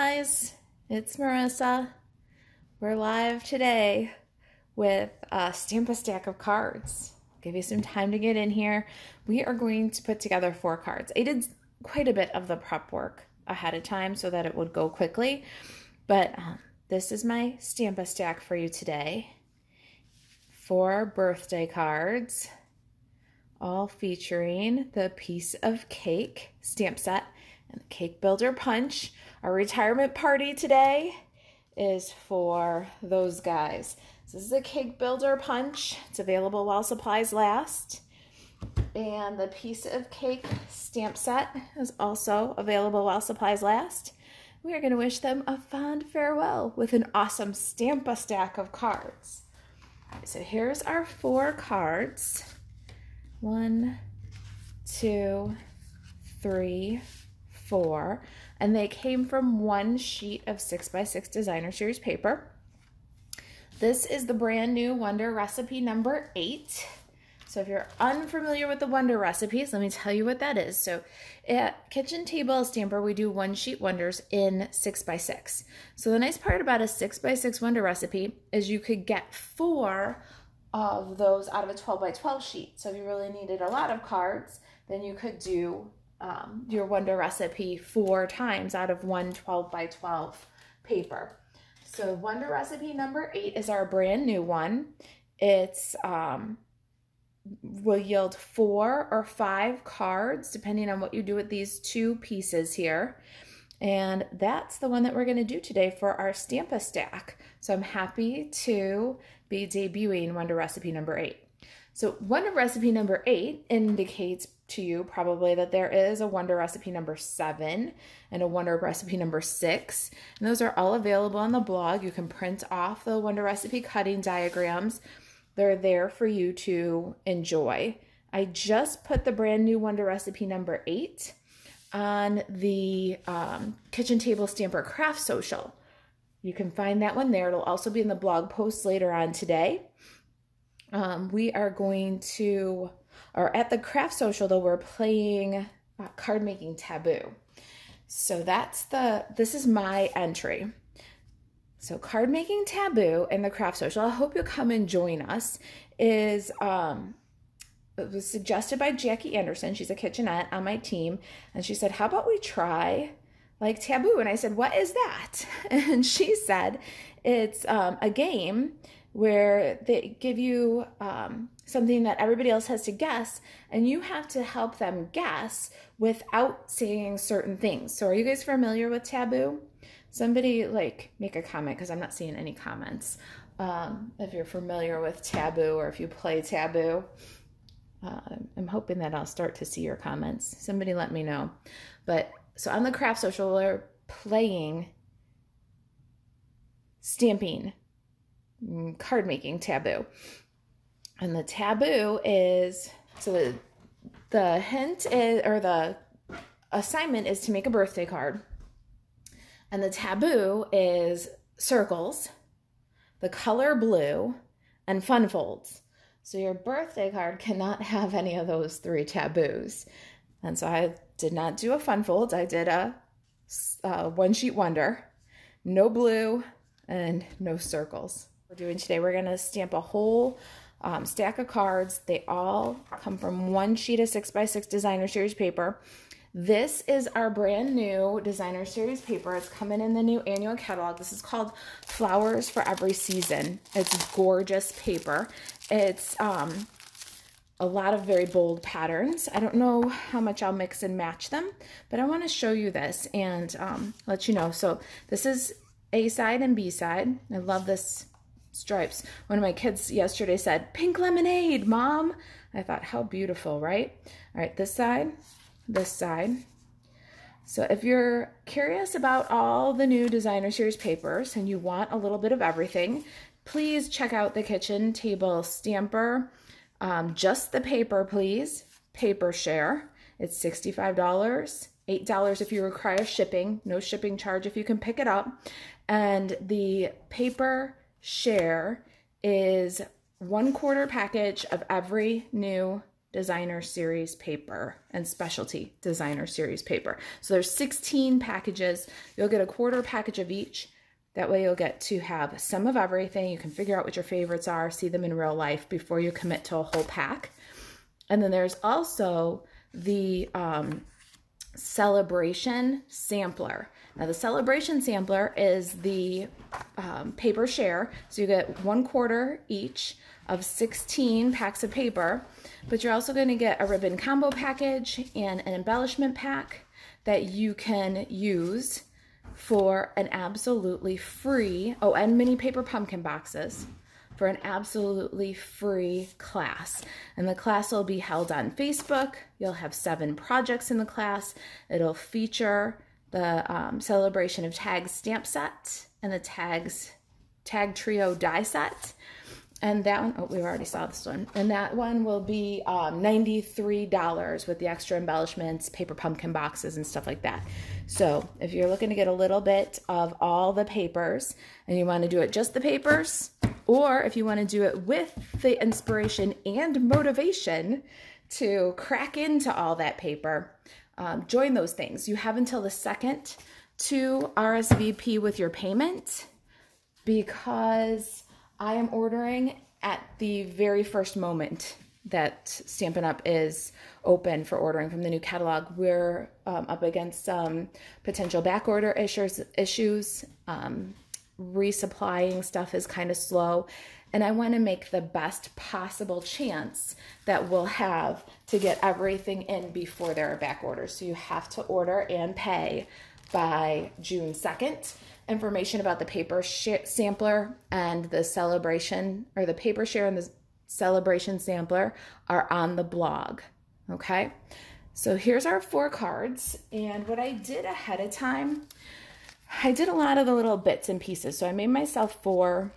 Hi guys, it's Marisa. We're live today with Stamp a Stack of Cards. I'll give you some time to get in here. We are going to put together 4 cards. I did quite a bit of the prep work ahead of time so that it would go quickly, but this is my Stamp a Stack for you today. 4 birthday cards, all featuring the Piece of Cake Stamp Set and the Cake Builder Punch. Our retirement party today is for those guys. So this is a Cake Builder Punch. It's available while supplies last. And the Piece of Cake Stamp Set is also available while supplies last. We are going to wish them a fond farewell with an awesome Stamp-A-Stack of cards. So here's our 4 cards. 1, 2, 3, 4. And they came from one sheet of 6x6 Designer Series paper. This is the brand new Wonder Recipe number 8. So if you're unfamiliar with the Wonder Recipes, let me tell you what that is. So at Kitchen Table Stamper, we do one sheet wonders in 6x6. So the nice part about a 6x6 Wonder Recipe is you could get 4 of those out of a 12x12 sheet. So if you really needed a lot of cards, then you could do your Wonder Recipe 4 times out of one 12x12 paper. So Wonder Recipe number 8 is our brand new one. It's will yield 4 or 5 cards depending on what you do with these 2 pieces here, and that's the one that we're going to do today for our Stamp-A-Stack. So I'm happy to be debuting Wonder Recipe number 8. So Wonder Recipe number 8 indicates to you probably that there is a Wonder Recipe number 7 and a Wonder Recipe number 6, and those are all available on the blog. You can print off the Wonder Recipe cutting diagrams. They're there for you to enjoy. I just put the brand new Wonder Recipe number 8 on the Kitchen Table Stamper Craft Social. You can find that one there. It'll also be in the blog post later on today. We are going to, or at the Craft Social though, we're playing Card Making Taboo. So that's this is my entry. So Card Making Taboo and the Craft Social, I hope you'll come and join us, is, it was suggested by Jackie Anderson. She's a kitchenette on my team. And she said, how about we try like Taboo? And I said, what is that? And she said, it's a game where they give you something that everybody else has to guess, and you have to help them guess without saying certain things. So are you guys familiar with Taboo? Somebody like make a comment, because I'm not seeing any comments. If you're familiar with Taboo or if you play Taboo, I'm hoping that I'll start to see your comments. Somebody let me know. But so on the Craft Social, we're playing stamping, card making taboo, and the taboo is, so the hint is, or the assignment is to make a birthday card, and the taboo is circles, the color blue, and fun folds. So your birthday card cannot have any of those 3 taboos. And so I did not do a fun fold. I did a one sheet wonder, no blue and no circles. We're doing today, we're gonna stamp a whole stack of cards. They all come from one sheet of 6x6 Designer Series paper. This is our brand new Designer Series paper. It's coming in the new annual catalog. This is called Flowers for Every Season. It's gorgeous paper. It's a lot of very bold patterns. I don't know how much I'll mix and match them, but I wanna show you this and let you know. So this is A side and B side. I love this stripes. One of my kids yesterday said, pink lemonade, Mom. I thought, how beautiful, right? All right, this side, this side. So if you're curious about all the new Designer Series papers and you want a little bit of everything, please check out the Kitchen Table Stamper. Just the paper, please. Paper share. It's $65. $8 if you require shipping. No shipping charge if you can pick it up. And the paper share is 1/4 package of every new Designer Series Paper and Specialty Designer Series Paper. So there's 16 packages. You'll get a quarter package of each. That way you'll get to have some of everything. You can figure out what your favorites are, see them in real life before you commit to a whole pack. And then there's also the Celebration Sampler. Now the Celebration Sampler is the paper share. So you get one quarter each of 16 packs of paper, but you're also going to get a ribbon combo package and an embellishment pack that you can use for an absolutely free, oh, and mini paper pumpkin boxes for an absolutely free class. And the class will be held on Facebook. You'll have 7 projects in the class. It'll feature the Celebration of Tags stamp set and the Tag Trio die set. And that one, oh, we already saw this one. And that one will be $93 with the extra embellishments, paper pumpkin boxes, and stuff like that. So if you're looking to get a little bit of all the papers and you want to do it just the papers, or if you want to do it with the inspiration and motivation to crack into all that paper, join those things. You have until the 2nd to RSVP with your payment, because I am ordering at the very first moment that Stampin' Up! Is open for ordering from the new catalog. We're up against some potential backorder issues. Resupplying stuff is kind of slow, and I want to make the best possible chance that we'll have to get everything in before there are back orders. So you have to order and pay by June 2nd. Information about the paper sampler and the celebration, or the paper share and the celebration sampler, are on the blog. Okay, so here's our 4 cards, and what I did ahead of time, I did a lot of the little bits and pieces. So I made myself 4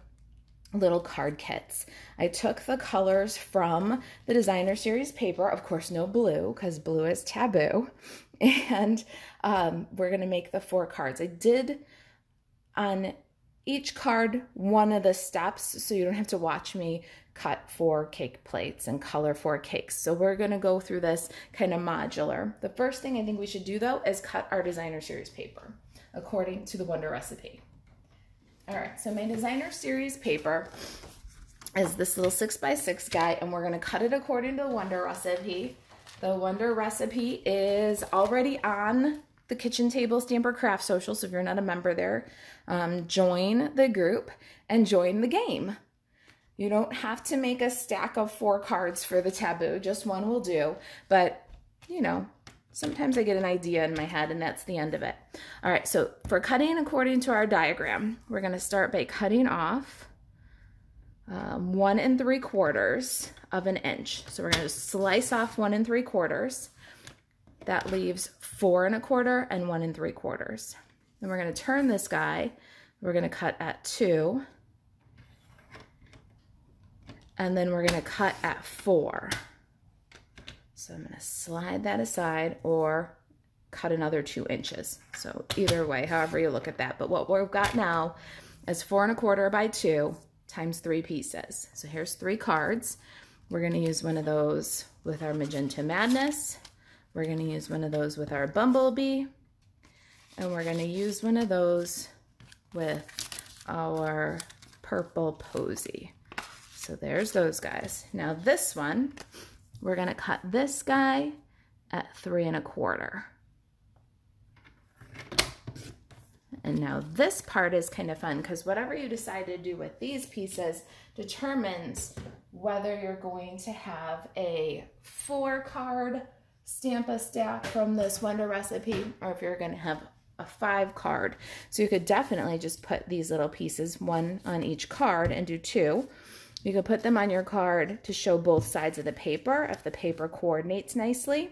little card kits. I took the colors from the Designer Series Paper, of course no blue because blue is taboo, and we're gonna make the 4 cards. I did on each card one of the steps, so you don't have to watch me cut 4 cake plates and color 4 cakes. So we're gonna go through this kind of modular. The first thing I think we should do though is cut our Designer Series Paper according to the Wonder Recipe. All right, so my Designer Series Paper is this little 6x6 guy, and we're gonna cut it according to the Wonder Recipe. The Wonder Recipe is already on the Kitchen Table Stamper Craft Social, so if you're not a member there, join the group and join the game. You don't have to make a stack of 4 cards for the taboo, just one will do, but you know, sometimes I get an idea in my head and that's the end of it. All right, so for cutting according to our diagram, we're gonna start by cutting off 1 3/4 of an inch. So we're gonna just slice off 1 3/4. That leaves 4 1/4 and 1 3/4. Then we're gonna turn this guy. We're gonna cut at 2. And then we're gonna cut at 4. So I'm going to slide that aside or cut another 2 inches. So either way, however you look at that. But what we've got now is 4 1/4 by 2 times 3 pieces. So here's 3 cards. We're going to use one of those with our Magenta Madness. We're going to use one of those with our Bumblebee. And we're going to use one of those with our Purple Posy. So there's those guys. Now this one, we're gonna cut this guy at 3 1/4. And now this part is kind of fun, because whatever you decide to do with these pieces determines whether you're going to have a 4 card stamp-a-stack from this Wonder Recipe, or if you're gonna have a 5 card. So you could definitely just put these little pieces, one on each card, and do 2. You can put them on your card to show both sides of the paper if the paper coordinates nicely,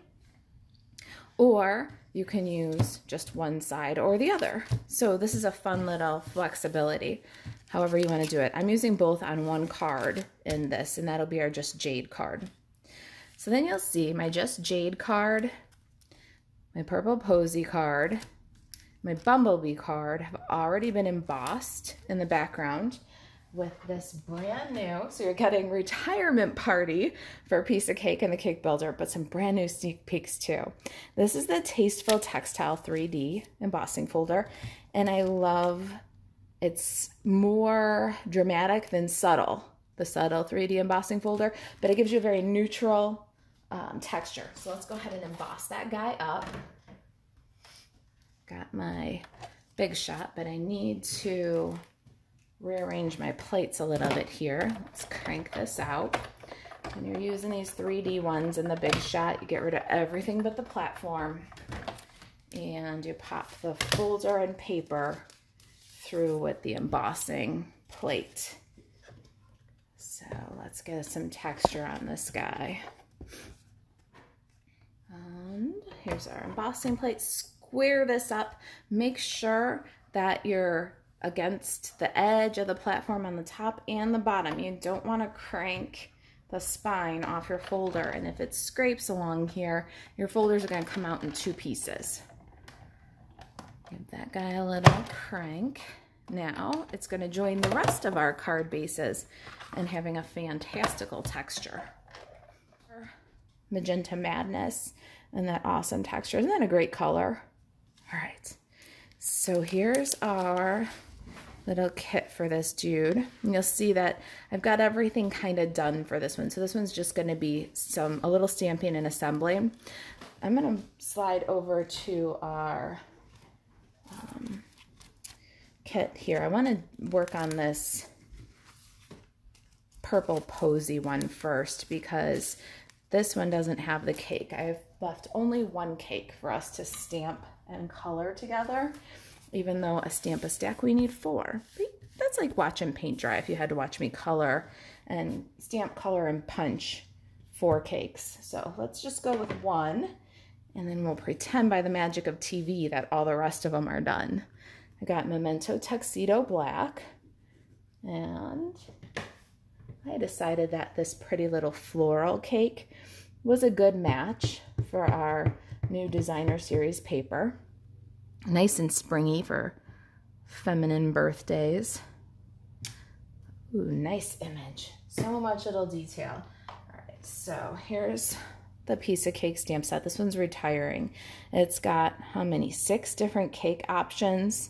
or you can use just one side or the other. So this is a fun little flexibility, however you want to do it. I'm using both on one card in this, and that'll be our Just Jade card. So then you'll see my Just Jade card, my Purple Posy card, my Bumblebee card have already been embossed in the background. with this brand new, so you're getting retirement party for a piece of cake and the cake builder, but some brand new sneak peeks too. This is the Tasteful Textile 3D embossing folder, and I love it's more dramatic than subtle, the subtle 3D embossing folder, but it gives you a very neutral texture. So let's go ahead and emboss that guy up. Got my Big Shot, but I need to rearrange my plates a little bit here. Let's crank this out. When you're using these 3D ones in the Big Shot, you get rid of everything but the platform, and you pop the folder and paper through with the embossing plate. So let's get some texture on this guy. And here's our embossing plate. Square this up. Make sure that you're against the edge of the platform on the top and the bottom. You don't want to crank the spine off your folder, and if it scrapes along here, your folders are going to come out in two pieces. Give that guy a little crank. Now it's going to join the rest of our card bases and having a fantastical texture. Magenta Madness and that awesome texture. Isn't that a great color? All right. So here's our little kit for this dude. And you'll see that I've got everything kind of done for this one. So this one's just going to be a little stamping and assembly. I'm going to slide over to our kit here. I want to work on this Purple Posy one first because this one doesn't have the cake. I've left only one cake for us to stamp and color together, even though a stamp a stack, we need four. That's like watching paint dry if you had to watch me color and stamp, color, and punch four cakes. So let's just go with one, and then we'll pretend by the magic of TV that all the rest of them are done. I got Memento Tuxedo Black, and I decided that this pretty little floral cake was a good match for our new Designer Series paper. Nice and springy for feminine birthdays. Ooh, nice image. So much little detail. All right, so here's the piece of cake stamp set. This one's retiring. It's got how many? 6 different cake options,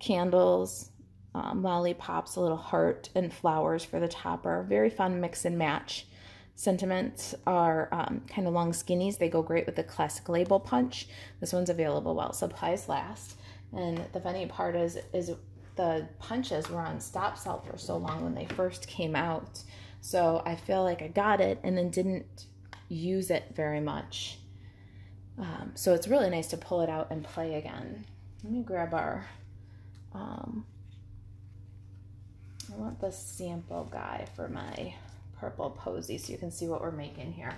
candles, lollipops, a little heart, and flowers for the topper. Very fun mix and match. Sentiments are kind of long skinnies. They go great with the Classic Label Punch. This one's available while supplies last. And the funny part is the punches were on stop sell for so long when they first came out. So I feel like I got it and then didn't use it very much. So it's really nice to pull it out and play again. Let me grab our... I want the sample guy for my Purple Posy so you can see what we're making here.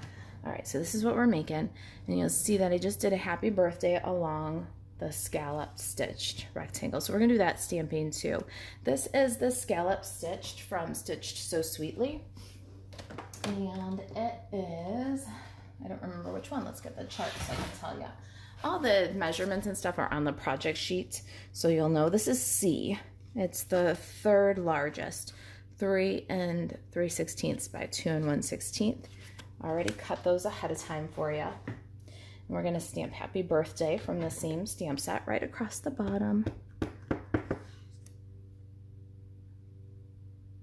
All right, so this is what we're making, and you'll see that I just did a happy birthday along the scallop stitched rectangle. So we're gonna do that stamping too. This is the scallop stitched from Stitched So Sweetly, and it is, I don't remember which one. Let's get the chart so I can tell you. All the measurements and stuff are on the project sheet, so you'll know this is C. It's the third largest, 3 3/16 by 2 1/16. Already cut those ahead of time for you. And we're gonna stamp Happy Birthday from the same stamp set right across the bottom.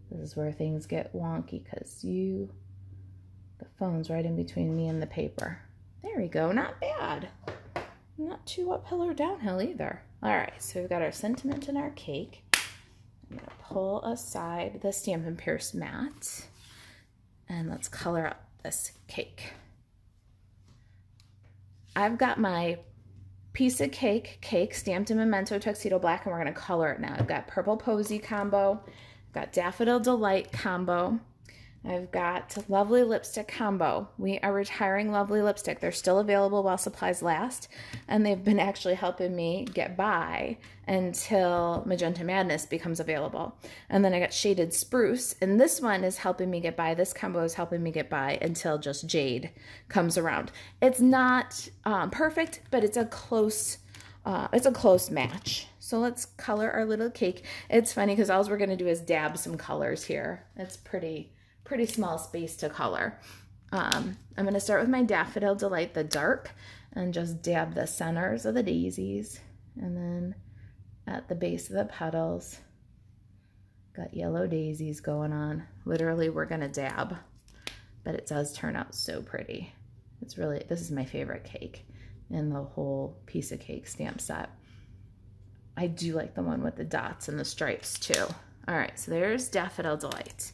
This is where things get wonky because the phone's right in between me and the paper. There we go, not bad. Not too uphill or downhill either. All right, so we've got our sentiment and our cake. I'm going to pull aside the Stampin' Pierce Mat, and let's color up this cake. I've got my piece of cake stamped in Memento Tuxedo Black, and we're going to color it now. I've got Purple Posy combo, I've got Daffodil Delight combo, I've got Lovely Lipstick combo. We are retiring Lovely Lipstick. They're still available while supplies last, and they've been actually helping me get by until Magenta Madness becomes available. And then I got Shaded Spruce, and this one is helping me get by. This combo is helping me get by until Just Jade comes around. It's not perfect, but it's a close match. So let's color our little cake. It's funny because all we're going to do is dab some colors here. It's pretty small space to color. I'm going to start with my Daffodil Delight, the dark, and just dab the centers of the daisies. And then at the base of the petals, got yellow daisies going on. Literally, we're going to dab, but it does turn out so pretty. It's really, this is my favorite cake in the whole piece of cake stamp set. I do like the one with the dots and the stripes too. All right, so there's Daffodil Delight.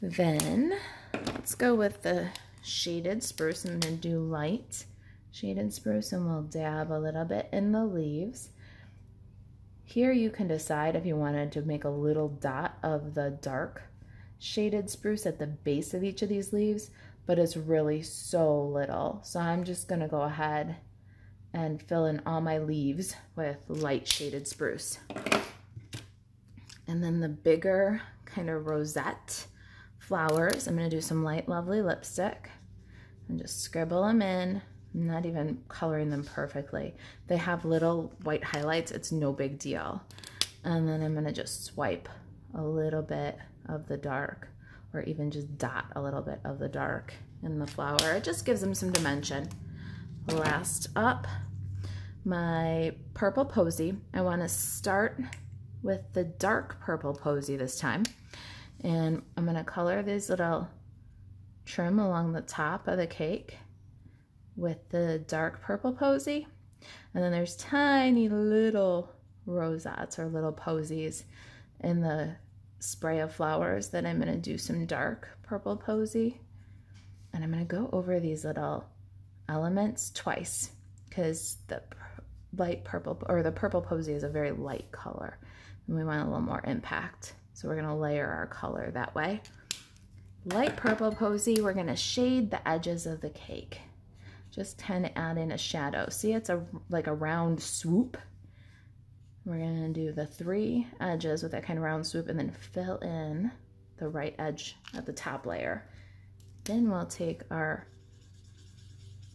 Then let's go with the Shaded Spruce. I'm going to do light Shaded Spruce, and we'll dab a little bit in the leaves. Here you can decide if you wanted to make a little dot of the dark Shaded Spruce at the base of each of these leaves, but it's really so little. So I'm just going to go ahead and fill in all my leaves with light Shaded Spruce. And then the bigger kind of rosette flowers, I'm going to do some light Lovely Lipstick and just scribble them in. I'm not even coloring them perfectly. They have little white highlights. It's no big deal. And then I'm going to just swipe a little bit of the dark, or even just dot a little bit of the dark in the flower. It just gives them some dimension. Last up, my Purple Posy. I want to start with the dark Purple Posy this time. And I'm going to color this little trim along the top of the cake with the dark Purple Posy. And then there's tiny little rosettes or little posies in the spray of flowers that I'm going to do some dark Purple Posy. And I'm going to go over these little elements twice because the light purple, or the Purple Posy, is a very light color and we want a little more impact. So we're going to layer our color that way. Light Purple Posy, we're going to shade the edges of the cake. Just kind of add in a shadow. See, it's like a round swoop. We're going to do the three edges with that kind of round swoop and then fill in the right edge at the top layer. Then we'll take our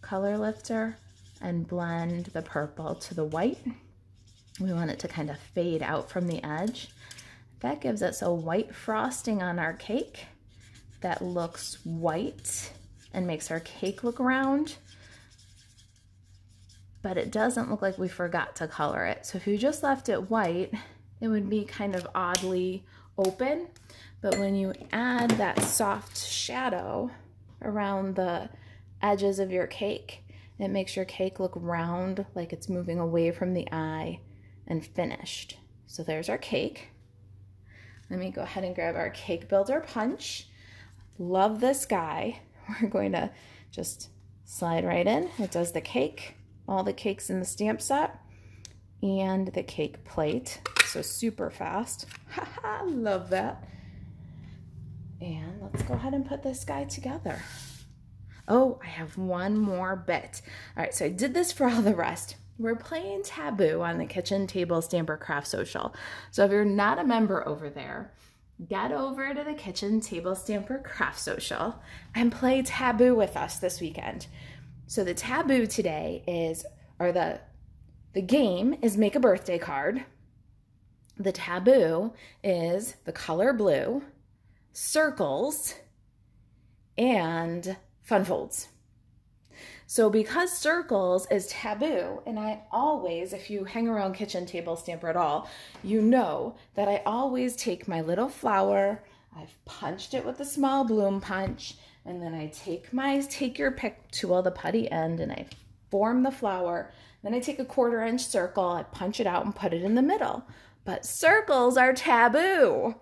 color lifter and blend the purple to the white. We want it to kind of fade out from the edge. That gives us a white frosting on our cake that looks white and makes our cake look round, but it doesn't look like we forgot to color it. So if you just left it white, it would be kind of oddly open, but when you add that soft shadow around the edges of your cake, it makes your cake look round, like it's moving away from the eye and finished. So there's our cake. Let me go ahead and grab our Cake Builder Punch. Love this guy. We're going to just slide right in. It does the cake, all the cakes in the stamp set, and the cake plate. So super fast. Haha, love that. And let's go ahead and put this guy together. Oh, I have one more bit. All right, so I did this for all the rest. We're playing Taboo on the Kitchen Table Stamper Craft Social. So if you're not a member over there, get over to the Kitchen Table Stamper Craft Social and play Taboo with us this weekend. So the Taboo today is, or the game is Make a Birthday Card. The Taboo is the color blue, circles, and fun folds. So because circles is taboo, and I always, if you hang around Kitchen Table Stamper at all, you know that I always take my little flower, I've punched it with a Small Bloom Punch, and then I take my Take Your Pick Tool, the putty end, and I form the flower. Then I take a 1/4-inch circle, I punch it out and put it in the middle. But circles are taboo.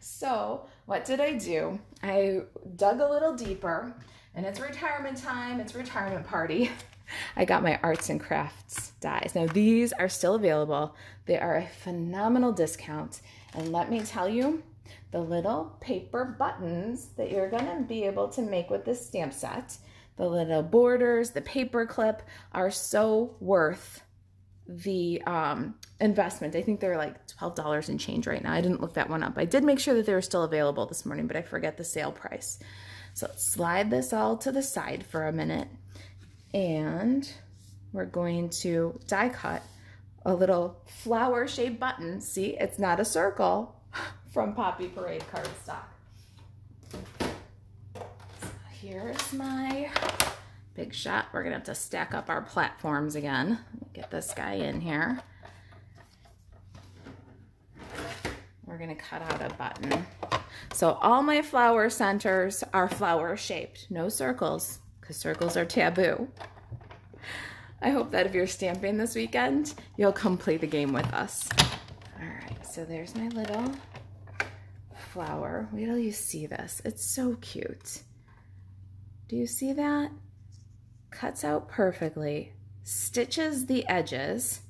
So what did I do? I dug a little deeper. And it's retirement time, it's retirement party. I got my Arts and Crafts dies. Now these are still available. They are a phenomenal discount. And let me tell you, the little paper buttons that you're gonna be able to make with this stamp set, the little borders, the paper clip, are so worth the investment. I think they're like $12 and change right now. I didn't look that one up. I did make sure that they were still available this morning, but I forget the sale price. So let's slide this all to the side for a minute, and we're going to die cut a little flower shaped button. See, it's not a circle, from Poppy Parade cardstock. So here's my Big Shot. We're gonna have to stack up our platforms again. Get this guy in here. We're gonna cut out a button. So all my flower centers are flower shaped, no circles, because circles are taboo. I hope that if you're stamping this weekend, you'll come play the game with us. All right, so there's my little flower. Wait till you see this, it's so cute. Do you see that? Cuts out perfectly, stitches the edges,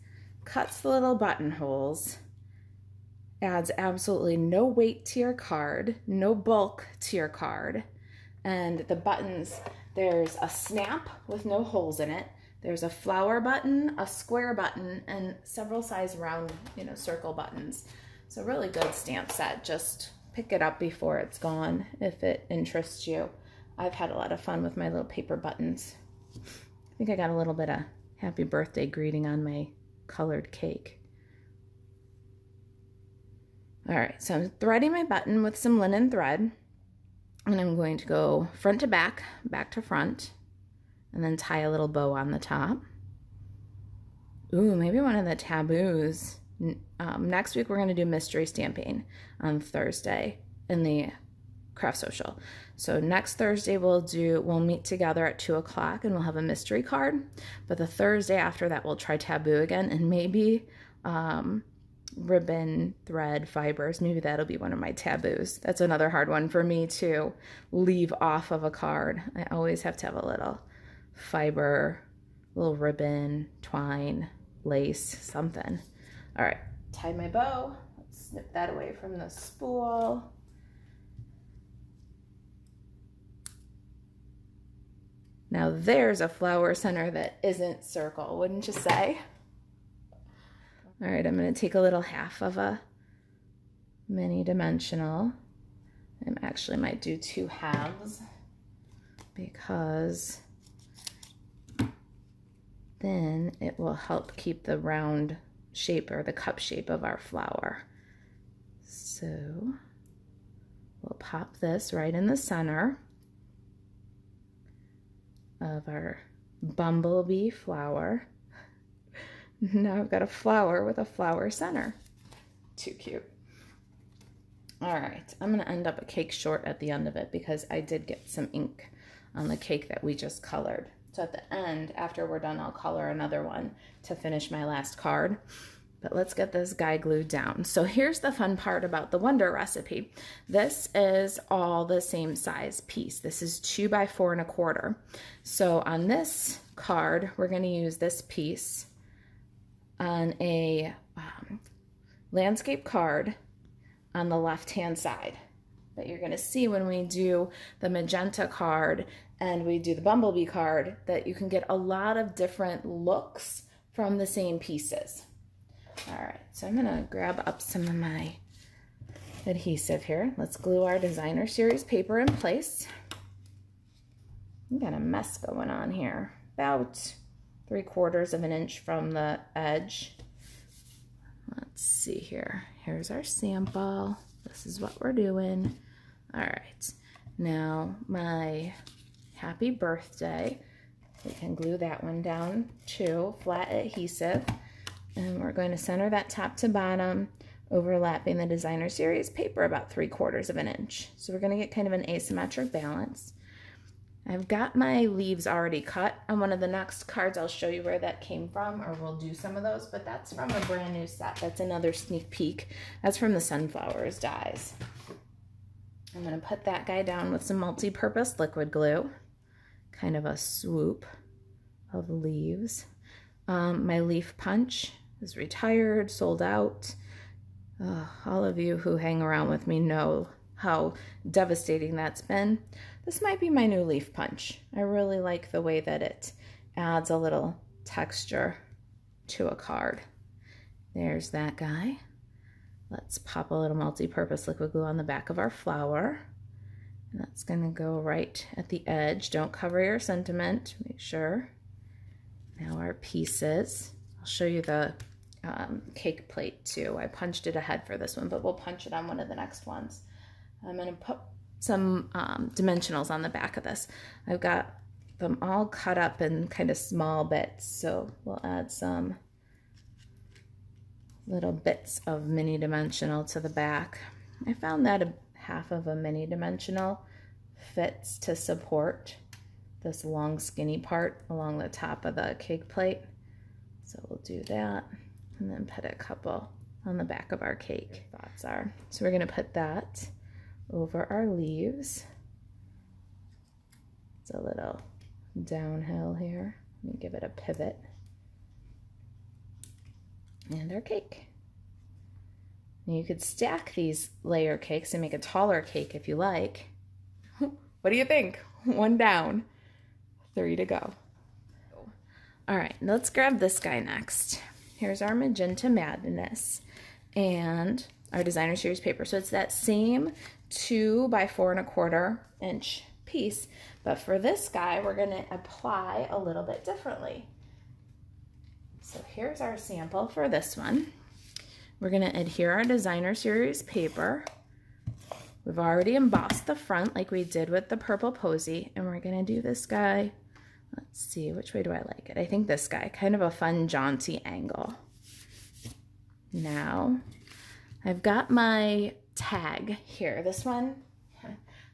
cuts the little buttonholes, adds absolutely no weight to your card, no bulk to your card. And the buttons, there's a snap with no holes in it. There's a flower button, a square button, and several size round, you know, circle buttons. So really good stamp set. Just pick it up before it's gone if it interests you. I've had a lot of fun with my little paper buttons. I think I got a little bit of happy birthday greeting on my colored cake. All right, so I'm threading my button with some linen thread, and I'm going to go front to back, back to front, and then tie a little bow on the top. Ooh, maybe one of the taboos. Next week we're gonna do mystery stamping on Thursday in the Craft Social. So next Thursday we'll meet together at 2 o'clock and we'll have a mystery card. But the Thursday after that we'll try taboo again, and maybe ribbon, thread, fibers, maybe that'll be one of my taboos. That's another hard one for me to leave off of a card. I always have to have a little fiber, little ribbon, twine, lace, something. All right, tie my bow. Let's snip that away from the spool. Now there's a flower center that isn't circle, wouldn't you say? All right, I'm gonna take a little half of a mini dimensional. I actually might do 2 halves because then it will help keep the round shape or the cup shape of our flower. So we'll pop this right in the center of our bumblebee flower. Now I've got a flower with a flower center. Too cute. All right, I'm gonna end up a cake short at the end of it because I did get some ink on the cake that we just colored. So at the end, after we're done, I'll color another one to finish my last card. But let's get this guy glued down. So here's the fun part about the Wonder Recipe. This is all the same size piece. This is 2 by 4 1/4. So on this card, we're gonna use this piece on a landscape card on the left-hand side that you're gonna see when we do the magenta card and we do the bumblebee card, that you can get a lot of different looks from the same pieces. All right, so I'm gonna grab up some of my adhesive here. Let's glue our Designer Series paper in place. I've got a mess going on here. About 3/4 of an inch from the edge. Let's see here. Here's our sample. This is what we're doing. All right, now my happy birthday. We can glue that one down too, flat adhesive. And we're going to center that top to bottom, overlapping the Designer Series paper about 3/4 of an inch. So we're gonna get kind of an asymmetric balance. I've got my leaves already cut. On one of the next cards, I'll show you where that came from, or we'll do some of those, but that's from a brand new set. That's another sneak peek. That's from the Sunflowers Dies. I'm gonna put that guy down with some multi-purpose liquid glue, kind of a swoop of leaves. My Leaf Punch is retired, sold out. All of you who hang around with me know how devastating that's been. This might be my new Leaf Punch. I really like the way that it adds a little texture to a card. There's that guy. Let's pop a little multi-purpose liquid glue on the back of our flower. And that's gonna go right at the edge. Don't cover your sentiment, make sure. Now our pieces. I'll show you the cake plate too. I punched it ahead for this one, but we'll punch it on one of the next ones. I'm going to put some dimensionals on the back of this. I've got them all cut up in kind of small bits, so we'll add some little bits of mini dimensional to the back. I found that a half of a mini dimensional fits to support this long skinny part along the top of the cake plate. So we'll do that and then put a couple on the back of our cake. Thoughts are. So we're gonna put that over our leaves. It's a little downhill here. Let me give it a pivot. And our cake. And you could stack these layer cakes and make a taller cake if you like. What do you think? One down, three to go. All right, let's grab this guy next. Here's our Magenta Madness and our Designer Series paper. So it's that same 2 by 4 1/4 inch piece, but for this guy, we're gonna apply a little bit differently. So here's our sample for this one. We're gonna adhere our Designer Series paper. We've already embossed the front like we did with the Purple Posy, and we're gonna do this guy. Let's see, which way do I like it? I think this guy, kind of a fun, jaunty angle. Now, I've got my tag here. This one,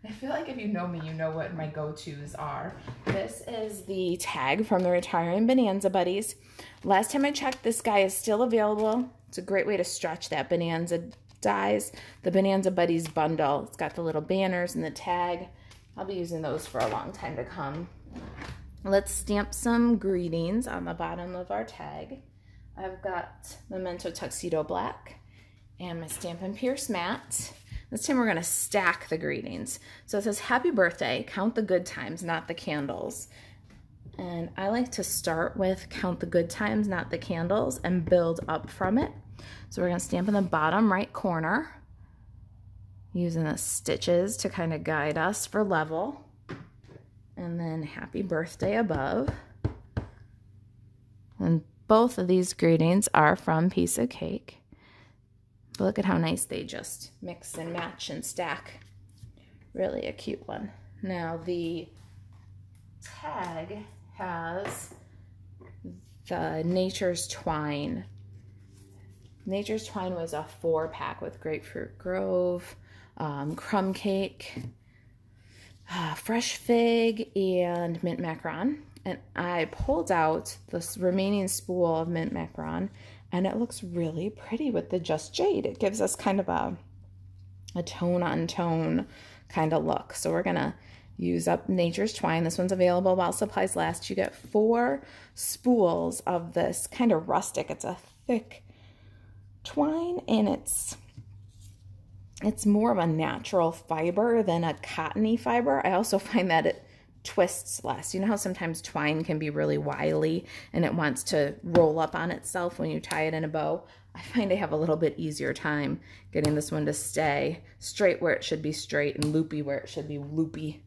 I feel like if you know me, you know what my go-tos are. This is the tag from the Retiring Bonanza Buddies. Last time I checked, this guy is still available. It's a great way to stretch that Bonanza dies. The Bonanza Buddies bundle. It's got the little banners and the tag. I'll be using those for a long time to come. Let's stamp some greetings on the bottom of our tag. I've got Memento Tuxedo Black and my Stampin' Pierce Mat. This time we're going to stack the greetings. So it says, happy birthday, count the good times, not the candles. And I like to start with count the good times, not the candles, and build up from it. So we're going to stamp in the bottom right corner, using the stitches to kind of guide us for level. And then happy birthday above. And both of these greetings are from Piece of Cake. But look at how nice they just mix and match and stack. Really a cute one. Now the tag has the Nature's Twine. Nature's Twine was a 4-pack with Grapefruit Grove, crumb cake, fresh fig, and mint macaron. And I pulled out this remaining spool of mint macaron, and it looks really pretty with the Just Jade. It gives us kind of a tone-on-tone kind of look. So we're gonna use up Nature's Twine. This one's available while supplies last. You get 4 spools of this kind of rustic. It's a thick twine, and it's more of a natural fiber than a cottony fiber. I also find that it twists less. You know how sometimes twine can be really wily and it wants to roll up on itself when you tie it in a bow? I find I have a little bit easier time getting this one to stay straight where it should be straight and loopy where it should be loopy.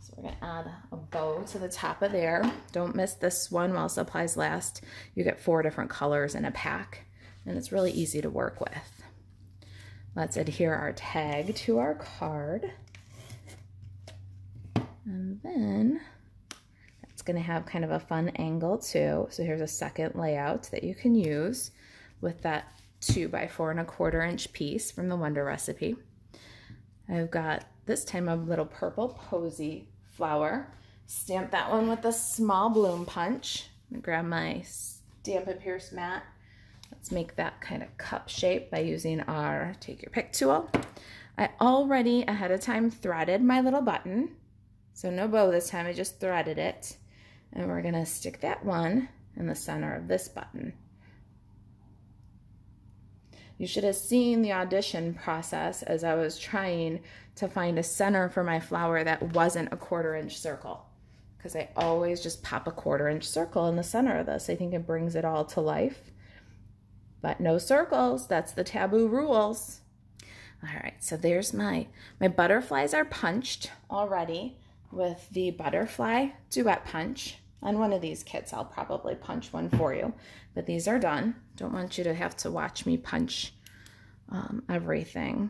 So we're going to add a bow to the top of there. Don't miss this one while supplies last. You get 4 different colors in a pack, and it's really easy to work with. Let's adhere our tag to our card. And then that's going to have kind of a fun angle too. So here's a second layout that you can use with that 2 by 4 1/4 inch piece from the Wonder Recipe. I've got this time a little Purple Posy flower. Stamp that one with a Small Bloom Punch. I'm gonna grab my Stampin' Pierce Mat. Let's make that kind of cup shape by using our Take Your Pick tool. I already ahead of time threaded my little button. So no bow this time, I just threaded it. And we're gonna stick that one in the center of this button. You should have seen the audition process as I was trying to find a center for my flower that wasn't a 1/4 inch circle. Because I always just pop a 1/4 inch circle in the center of this. I think it brings it all to life. But no circles, that's the taboo rules. All right, so there's my butterflies are punched already with the Butterfly Duet Punch. On one of these kits, I'll probably punch one for you. But these are done. Don't want you to have to watch me punch everything,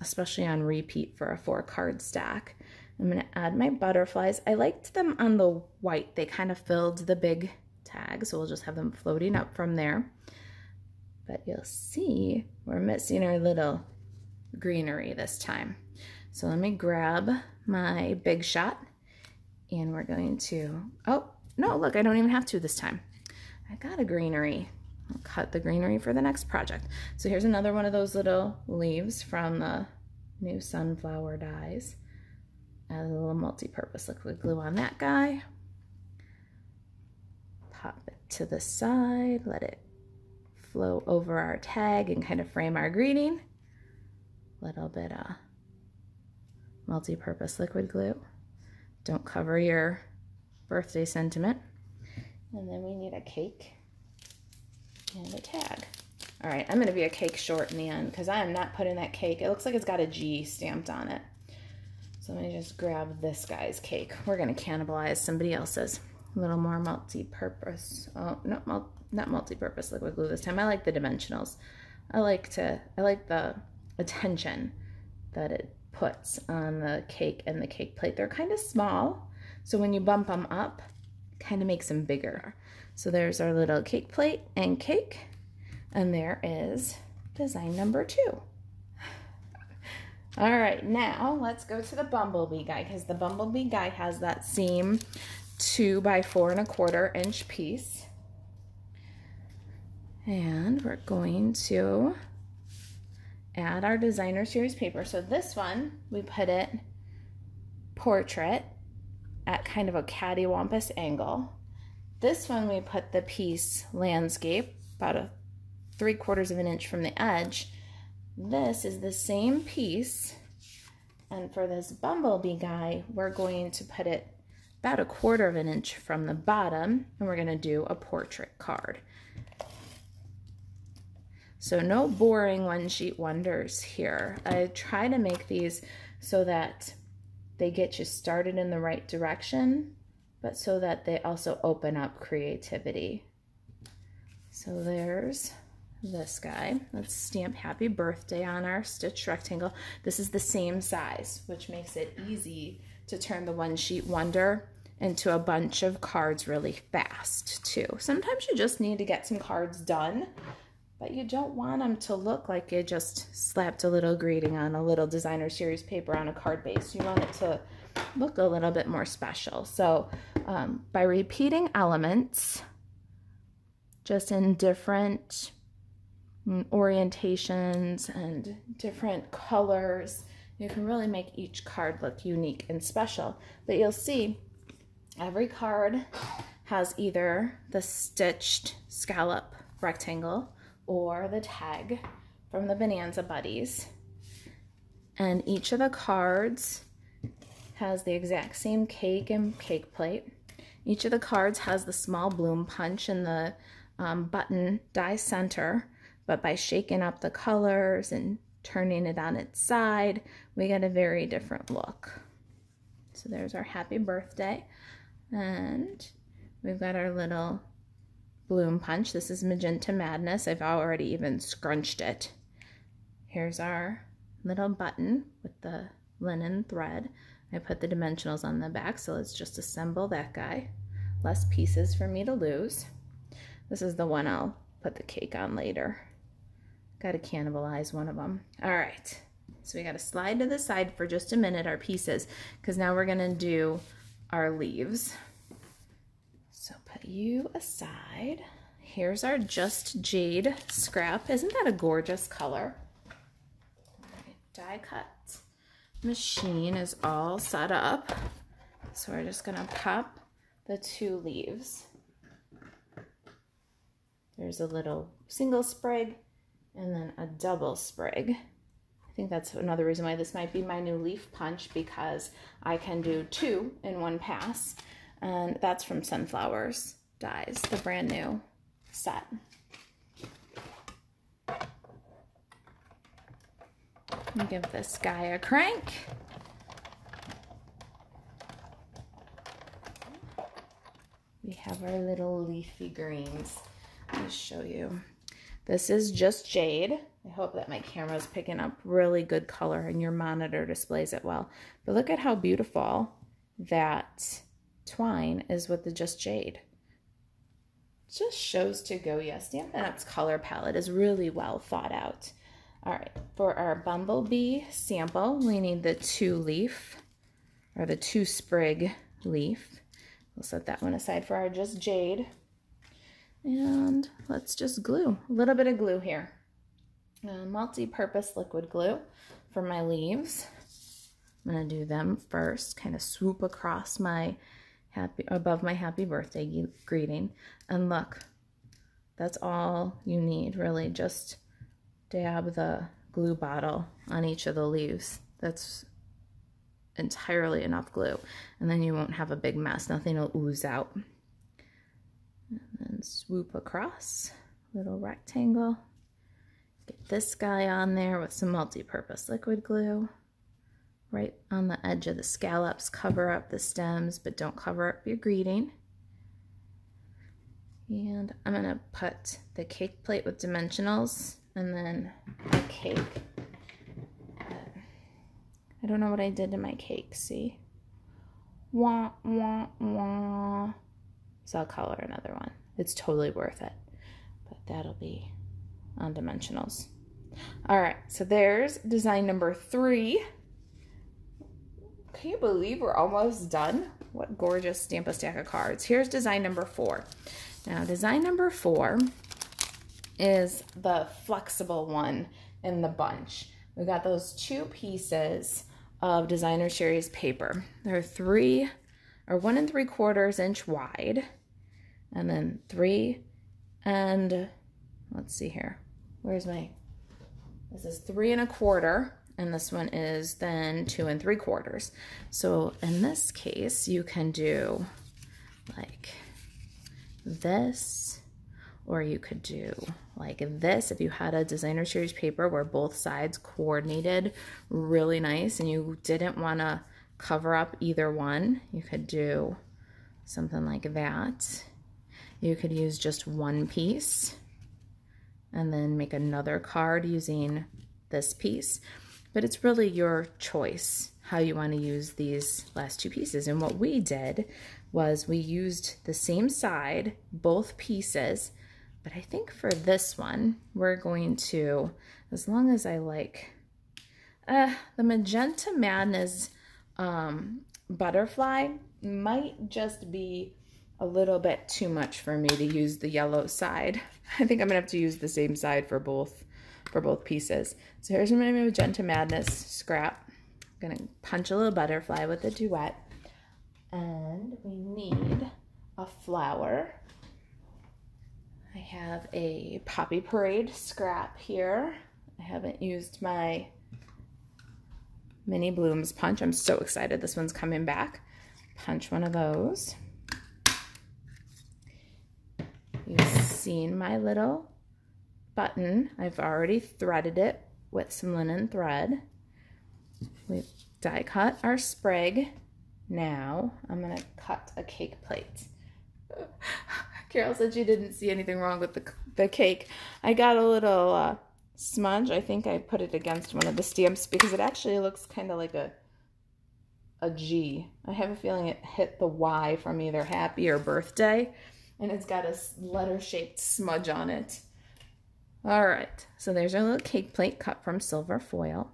especially on repeat for a 4-card stack. I'm going to add my butterflies. I liked them on the white. They kind of filled the big tag, so we'll just have them floating up from there. But you'll see we're missing our little greenery this time. So let me grab my Big Shot, and we're going to, oh, no, look, I don't even have to this time. I got a greenery. I'll cut the greenery for the next project. So here's another one of those little leaves from the new Sunflower Dies. Add a little multi-purpose liquid glue on that guy. Pop it to the side, let it flow over our tag and kind of frame our greeting. Little bit of multi-purpose liquid glue. Don't cover your birthday sentiment. And then we need a cake and a tag. All right, I'm gonna be a cake short in the end because I am not putting that cake. It looks like it's got a G stamped on it. So I'm gonna just grab this guy's cake. We're gonna cannibalize somebody else's. A little more multi-purpose. Oh, not multi-purpose liquid glue this time. I like the dimensionals. I like the attention that it puts on the cake and the cake plate. They're kind of small, so when you bump them up, it kind of makes them bigger. So there's our little cake plate and cake, and there is design number 2. All right, now let's go to the Bumblebee guy, because the Bumblebee guy has that same 2 by 4¼ inch piece. And we're going to add our Designer Series paper. So this one, we put it portrait at kind of a cattywampus angle. This one, we put the piece landscape about a 3/4 of an inch from the edge. This is the same piece, and for this Bumblebee guy, we're going to put it about 1/4 of an inch from the bottom, and we're going to do a portrait card. So no boring one-sheet wonders here. I try to make these so that they get you started in the right direction, but so that they also open up creativity. So there's this guy. Let's stamp happy birthday on our stitch rectangle. This is the same size, which makes it easy to turn the one sheet wonder into a bunch of cards really fast too. Sometimes you just need to get some cards done, but you don't want them to look like you just slapped a little greeting on a little Designer Series paper on a card base. You want it to look a little bit more special. So by repeating elements just in different orientations and different colors, you can really make each card look unique and special. But you'll see every card has either the stitched scallop rectangle or the tag from the Bonanza Buddies, and each of the cards has the exact same cake and cake plate. Each of the cards has the Small Bloom Punch and the button die center, but by shaking up the colors and turning it on its side, we get a very different look. So there's our happy birthday, and we've got our little bloom punch. This is Magenta Madness. I've already even scrunched it. Here's our little button with the linen thread. I put the dimensionals on the back, so let's just assemble that guy. Less pieces for me to lose. This is the one I'll put the cake on later. Got to cannibalize one of them. All right, so we got to slide to the side for just a minute, our pieces, because now we're going to do our leaves. So put you aside. Here's our Just Jade scrap. Isn't that a gorgeous color? Die cut machine is all set up. So we're just going to pop the 2 leaves. There's a little single sprig, and then a double sprig. I think that's another reason why this might be my new leaf punch, because I can do 2 in one pass, and that's from Sunflowers Dies, the brand new set. I'll give this guy a crank. we have our little leafy greens. Let me show you. This is Just Jade. I hope that my camera is picking up really good color and your monitor displays it well. But look at how beautiful that twine is with the Just Jade. Just shows to go, yeah. Stampin' Up's color palette is really well thought out. All right, for our Bumblebee sample, we need the two leaf or the two sprig leaf. We'll set that one aside for our Just Jade. And let's just glue, a little bit of glue here. Multi-purpose liquid glue for my leaves. I'm gonna do them first, kind of swoop across my above my happy birthday greeting. And look, that's all you need really, just dab the glue bottle on each of the leaves. That's entirely enough glue. And then you won't have a big mess, nothing will ooze out. And then swoop across, little rectangle. Get this guy on there with some multi-purpose liquid glue. Right on the edge of the scallops, cover up the stems, but don't cover up your greeting. And I'm gonna put the cake plate with dimensionals and then a cake. I don't know what I did to my cake, see? Wah, wah, wah. So I'll color another one. It's totally worth it, but that'll be on dimensionals. All right, so there's design number 3. Can you believe we're almost done? What gorgeous stamp a stack of cards. Here's design number 4. Now design number 4 is the flexible one in the bunch. We got those two pieces of Designer Series paper. They're 1 3/4 inch wide, and then 3 and let's see here. Where's my, this is 3 1/4, and this one is then 2 3/4. So in this case, you can do like this, or you could do like this if you had a Designer Series paper where both sides coordinated really nice and you didn't want to cover up either one. You could do something like that. You could use just one piece and then make another card using this piece. But it's really your choice how you want to use these last two pieces. And what we did was we used the same side, both pieces, but I think for this one, we're going to, as long as I like, the Magenta Madness butterfly might just be a little bit too much for me to use the yellow side. I think I'm gonna have to use the same side for both pieces. So here's my Magenta Madness scrap. I'm gonna punch a little butterfly with a duet. And we need a flower. I have a Poppy Parade scrap here. I haven't used my Mini Blooms punch. I'm so excited this one's coming back. Punch one of those. You've seen my little button. I've already threaded it with some linen thread. We've die cut our sprig. Now I'm gonna cut a cake plate. Carol said she didn't see anything wrong with the cake. I got a little smudge. I think I put it against one of the stamps because it actually looks kind of like a G. I have a feeling it hit the Y from either happy or birthday, and it's got a letter-shaped smudge on it. All right, so there's our little cake plate cut from silver foil.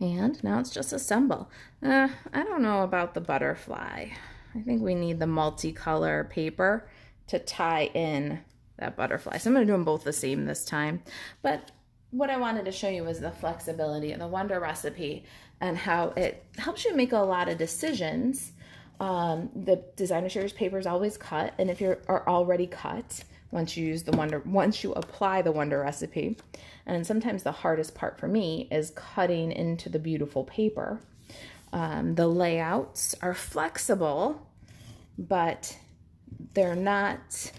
And now it's just assemble. I don't know about the butterfly. I think we need the multicolor paper to tie in that butterfly. So I'm gonna do them both the same this time. But what I wanted to show you was the flexibility and the Wonder Recipe and how it helps you make a lot of decisions. The Designer Series paper is always cut, and if you are already cut, once you apply the Wonder Recipe, and sometimes the hardest part for me is cutting into the beautiful paper. The layouts are flexible, but they're not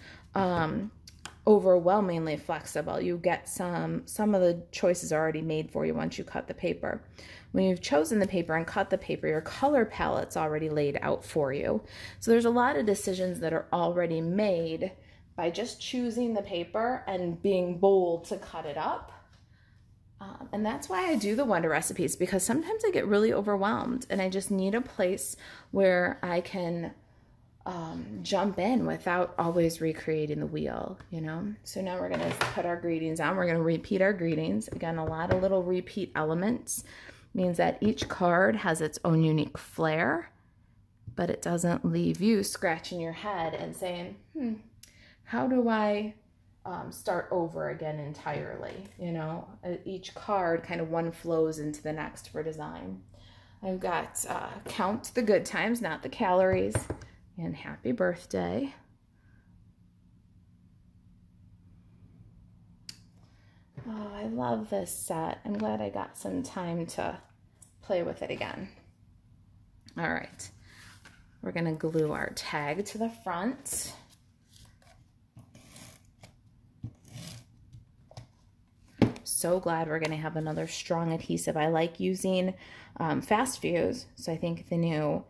overwhelmingly flexible. You get some of the choices already made for you once you cut the paper. When you've chosen the paper and cut the paper, your color palette's already laid out for you. So there's a lot of decisions that are already made by just choosing the paper and being bold to cut it up. And that's why I do the Wonder Recipes, because sometimes I get really overwhelmed and I just need a place where I can jump in without always recreating the wheel, you know? So now we're going to put our greetings on. We're going to repeat our greetings. Again, a lot of little repeat elements means that each card has its own unique flair, but it doesn't leave you scratching your head and saying, how do I start over again entirely? You know, each card kind of one flows into the next for design. I've got count the good times, not the calories. And happy birthday. Oh, I love this set. I'm glad I got some time to play with it again. All right. We're going to glue our tag to the front. So glad we're going to have another strong adhesive. I like using Fast Fuse, so I think the new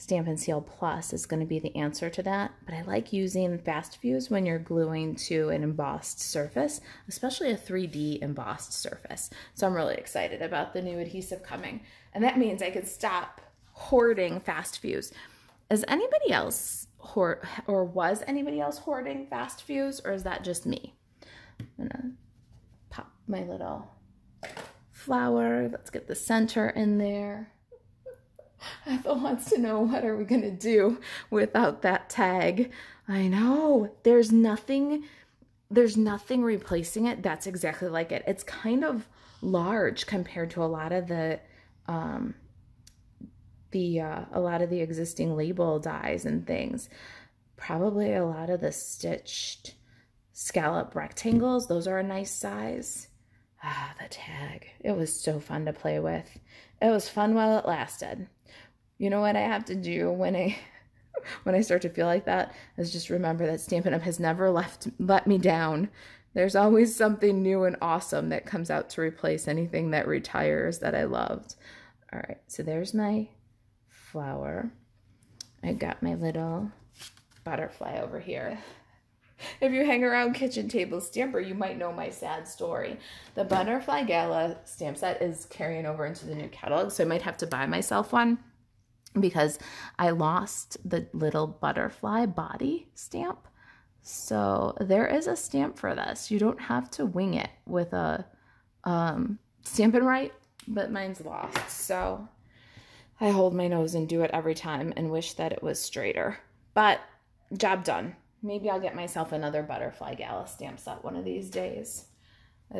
Stamp and Seal Plus is going to be the answer to that, but I like using Fast Fuse when you're gluing to an embossed surface, especially a 3D embossed surface. So I'm really excited about the new adhesive coming, and that means I can stop hoarding Fast Fuse. Is anybody else hoard, or was anybody else hoarding Fast Fuse, or is that just me? I'm gonna pop my little flower. Let's get the center in there. Ethel wants to know, what are we going to do without that tag? I know, there's nothing replacing it. That's exactly like it. It's kind of large compared to a lot of the a lot of the existing label dies and things. Probably a lot of the stitched scallop rectangles, those are a nice size. Ah, the tag. It was so fun to play with. It was fun while it lasted. You know what I have to do when I start to feel like that is just remember that Stampin' Up! Has never let me down. There's always something new and awesome that comes out to replace anything that retires that I loved. All right, so there's my flower. I got my little butterfly over here. If you hang around Kitchen Table Stamper, you might know my sad story. The Butterfly Gala Stamp Set is carrying over into the new catalog, so I might have to buy myself one, because I lost the little butterfly body stamp. So there is a stamp for this. You don't have to wing it with a Stampin' Right, but mine's lost. So I hold my nose and do it every time and wish that it was straighter. But job done. Maybe I'll get myself another Butterfly Gala stamp set one of these days.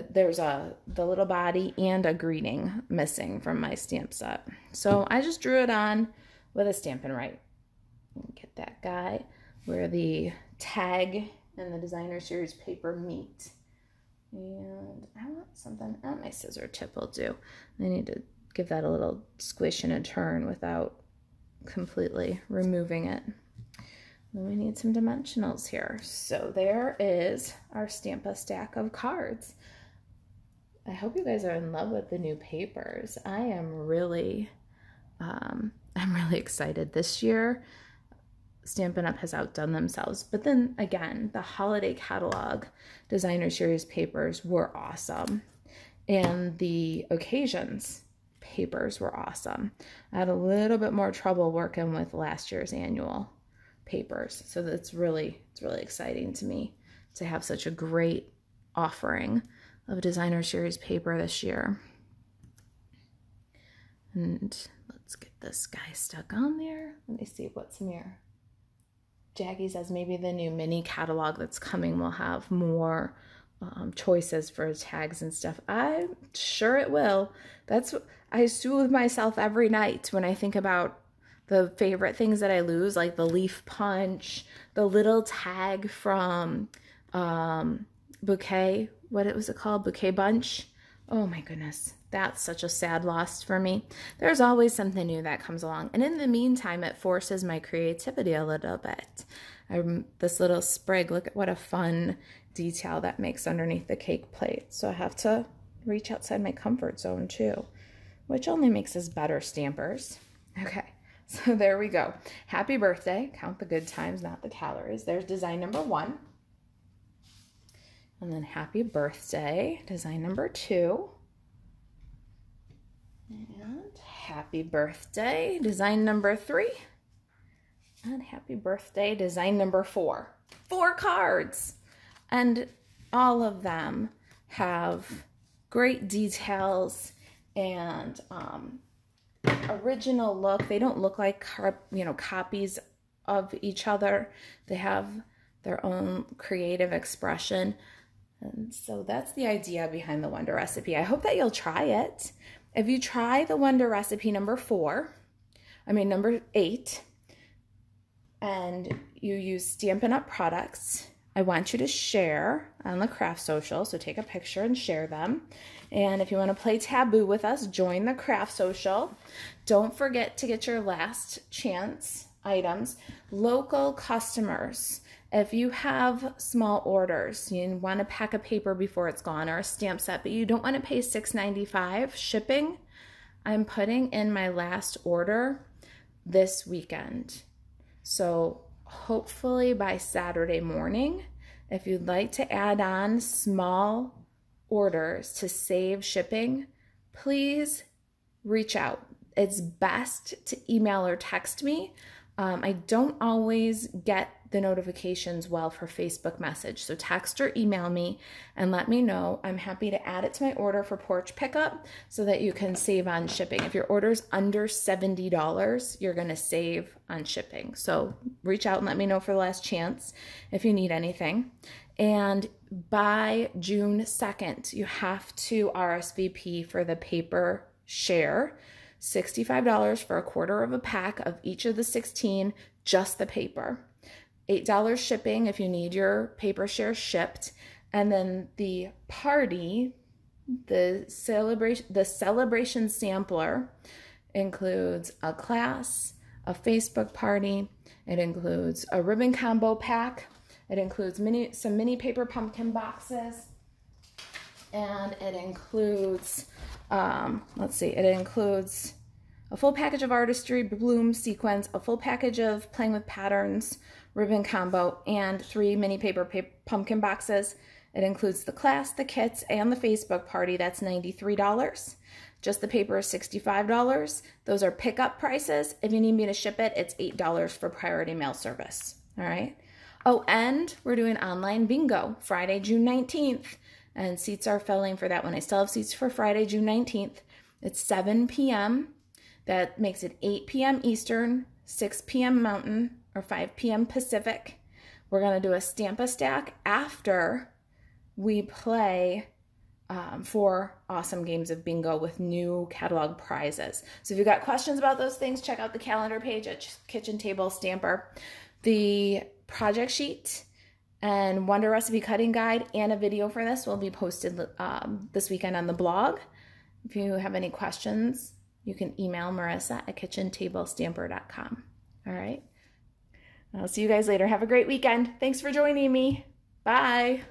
There's the little body and a greeting missing from my stamp set. So I just drew it on with a Stampin' Right. Get that guy where the tag and the Designer Series paper meet. And I want something, oh, my scissor tip will do. I need to give that a little squish and a turn without completely removing it. We need some dimensionals here. So there is our Stamp-A stack of cards. I hope you guys are in love with the new papers. I am really, I'm really excited. This year, Stampin' Up! Has outdone themselves. But then again, the holiday catalog Designer Series papers were awesome. And the occasions papers were awesome. I had a little bit more trouble working with last year's annual papers, so that's really, it's really exciting to me to have such a great offering of Designer Series paper this year. And let's get this guy stuck on there. Let me see what's in here. Jackie says maybe the new mini catalog that's coming will have more choices for tags and stuff. I'm sure it will. That's what I soothe myself every night when I think about the favorite things that I lose, like the leaf punch, the little tag from Bouquet, what was it called? Bouquet Bunch. Oh my goodness, that's such a sad loss for me. There's always something new that comes along, and in the meantime, it forces my creativity a little bit. This little sprig, look at what a fun detail that makes underneath the cake plate. So I have to reach outside my comfort zone too, which only makes us better stampers. Okay, so there we go. Happy birthday. Count the good times, not the calories. There's design number one. And then happy birthday, design number two. And happy birthday, design number three. And happy birthday, design number four. 4 cards. And all of them have great details and original look. They don't look like, you know, copies of each other. They have their own creative expression. And so that's the idea behind the Wonder Recipe. I hope that you'll try it. If you try the Wonder Recipe number 8, and you use Stampin' Up! Products, I want you to share on the Craft Social. So take a picture and share them. And if you want to play Taboo with us, join the Craft Social. Don't forget to get your last chance items. Local customers. If you have small orders, you want to pack a paper before it's gone or a stamp set, but you don't want to pay $6.95 shipping, I'm putting in my last order this weekend. So hopefully by Saturday morning, if you'd like to add on small orders to save shipping, please reach out. It's best to email or text me. I don't always get the notifications well for Facebook message. So text or email me and let me know. I'm happy to add it to my order for porch pickup so that you can save on shipping. If your order's under $70, you're gonna save on shipping. So reach out and let me know for the last chance if you need anything. And by June 2nd, you have to RSVP for the paper share. $65 for a quarter of a pack of each of the 16, just the paper. $8 shipping if you need your paper share shipped. And then the party, the celebration sampler includes a class, a Facebook party. It includes a ribbon combo pack. It includes some mini paper pumpkin boxes. And it includes, let's see, it includes a full package of artistry, bloom sequence, a full package of playing with patterns, ribbon combo, and 3 mini paper pumpkin boxes. It includes the class, the kits, and the Facebook party. That's $93. Just the paper is $65. Those are pickup prices. If you need me to ship it, it's $8 for priority mail service. All right. Oh, and we're doing online bingo Friday, June 19th. And seats are filling for that one. I still have seats for Friday, June 19th. It's 7 p.m. That makes it 8 p.m. Eastern, 6 p.m. Mountain, or 5 p.m. Pacific. We're going to do a Stamp-A-Stack after we play 4 awesome games of bingo with new catalog prizes. So if you've got questions about those things, check out the calendar page at Kitchen Table Stamper. The project sheet and Wonder Recipe Cutting Guide and a video for this will be posted this weekend on the blog. If you have any questions, you can email Marisa at kitchentablestamper.com. All right. I'll see you guys later. Have a great weekend. Thanks for joining me. Bye.